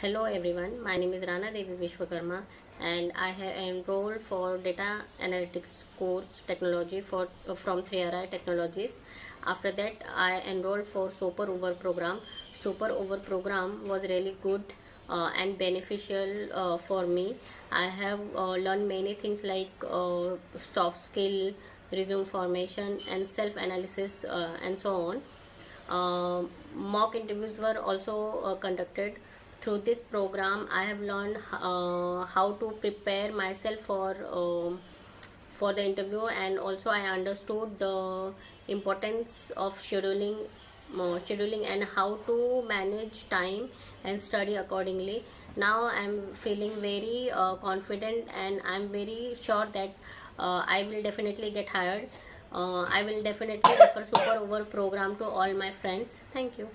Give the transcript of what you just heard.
Hello everyone, my name is Rana Devi Vishwakarma and I have enrolled for data analytics course technology from 3RI Technologies. After that I enrolled for Super Over Program. Super Over Program was really good and beneficial for me. I have learned many things like soft skill, resume formation and self-analysis and so on. Mock interviews were also conducted. Through this program, I have learned how to prepare myself for the interview, and also I understood the importance of scheduling and how to manage time and study accordingly. Now I am feeling very confident, and I am very sure that I will definitely get hired. I will definitely refer Super Over Program to all my friends. Thank you.